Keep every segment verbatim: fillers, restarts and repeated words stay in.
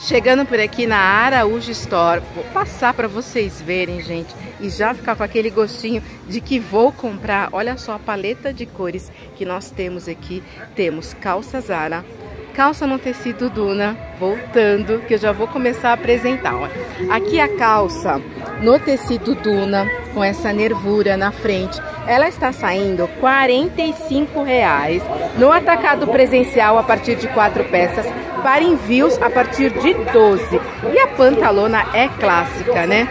Chegando por aqui na Araújo Store, vou passar para vocês verem, gente, e já ficar com aquele gostinho de que vou comprar. Olha só a paleta de cores que nós temos aqui. Temos calça Zara, calça no tecido Duna, voltando, que eu já vou começar a apresentar. Olha. Aqui a calça no tecido Duna, com essa nervura na frente, ela está saindo quarenta e cinco reais no atacado presencial a partir de quatro peças, para envios a partir de doze. E a pantalona é clássica, né?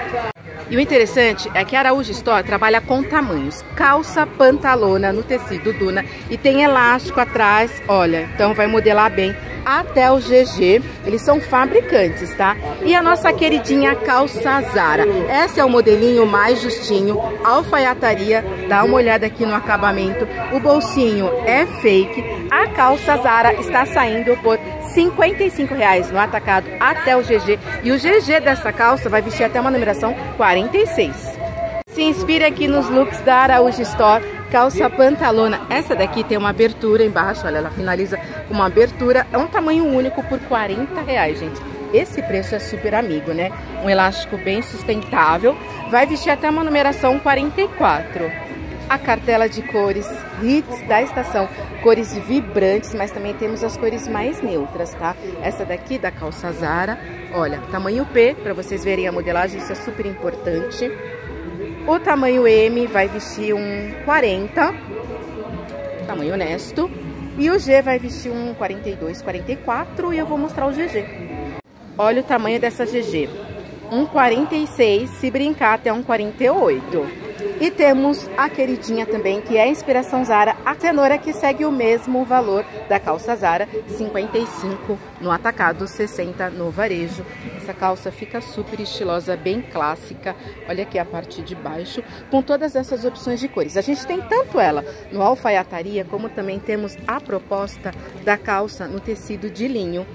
E o interessante é que a Araújo Store trabalha com tamanhos. Calça, pantalona no tecido Duna e tem elástico atrás, olha, então vai modelar bem até o G G. Eles são fabricantes, tá? E a nossa queridinha calça Zara. Esse é o modelinho mais justinho, alfaiataria, dá uma olhada aqui no acabamento. O bolsinho é fake. A calça Zara está saindo por cinquenta e cinco reais no atacado até o G G. E o G G dessa calça vai vestir até uma numeração quarenta e seis. Se inspire aqui nos looks da Araújo Store. Calça pantalona. Essa daqui tem uma abertura embaixo, olha, ela finaliza com uma abertura. É um tamanho único por quarenta reais, gente. Esse preço é super amigo, né? Um elástico bem sustentável. Vai vestir até uma numeração quarenta e quatro. A cartela de cores hits da estação, cores vibrantes, mas também temos as cores mais neutras, tá? Essa daqui da calça Zara, olha, tamanho P, para vocês verem a modelagem, isso é super importante. O tamanho M vai vestir um quarenta, tamanho honesto. E o G vai vestir um quarenta e dois, quarenta e quatro, e eu vou mostrar o G G. Olha o tamanho dessa G G, um quarenta e seis, se brincar até um quarenta e oito. E temos a queridinha também, que é a inspiração Zara, a Tenora, que segue o mesmo valor da calça Zara, cinquenta e cinco no atacado, sessenta no varejo. Essa calça fica super estilosa, bem clássica. Olha aqui a parte de baixo, com todas essas opções de cores. A gente tem tanto ela no alfaiataria, como também temos a proposta da calça no tecido de linho,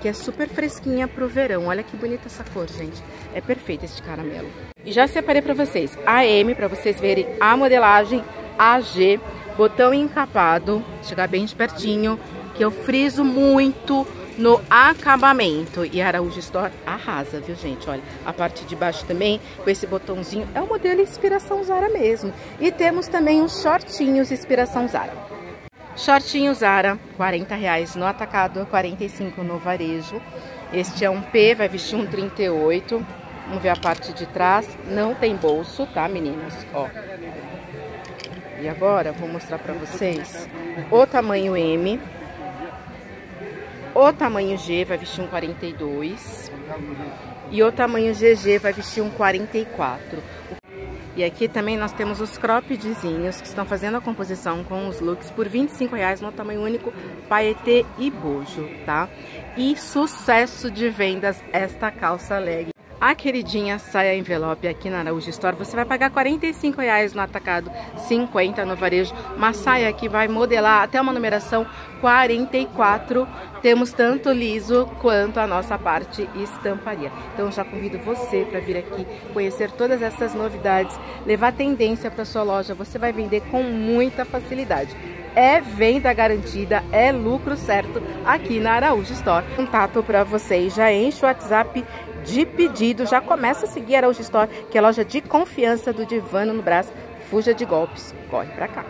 que é super fresquinha pro verão. Olha que bonita essa cor, gente. É perfeito esse caramelo. E já separei para vocês a M, para vocês verem a modelagem, a G, botão encapado, chegar bem de pertinho, que eu friso muito no acabamento. E a Araújo Store arrasa, viu, gente? Olha, a parte de baixo também, com esse botãozinho, é o modelo inspiração Zara mesmo. E temos também os shortinhos inspiração Zara. Shortinho Zara, quarenta reais no atacado, quarenta e cinco reais no varejo. Este é um P, vai vestir um trinta e oito. Vamos ver a parte de trás. Não tem bolso, tá, meninas? Ó. E agora, vou mostrar pra vocês o tamanho M. O tamanho G vai vestir um quarenta e dois. E o tamanho G G vai vestir um quarenta e quatro. E aqui também nós temos os croppedzinhos, que estão fazendo a composição com os looks por vinte e cinco reais no tamanho único, paetê e bojo, tá? E sucesso de vendas esta calça leg. A queridinha saia envelope aqui na Araújo Store, você vai pagar quarenta e cinco reais no atacado, cinquenta reais no varejo. Uma saia que vai modelar até uma numeração quarenta e quatro. Temos tanto liso quanto a nossa parte estamparia. Então já convido você para vir aqui conhecer todas essas novidades, levar tendência para sua loja. Você vai vender com muita facilidade. É venda garantida, é lucro certo aqui na Araújo Store. Contato para vocês, já enche o WhatsApp de pedido, já começa a seguir a Araújo Store, que é a loja de confiança do Divando no Brás. Fuja de golpes, corre pra cá.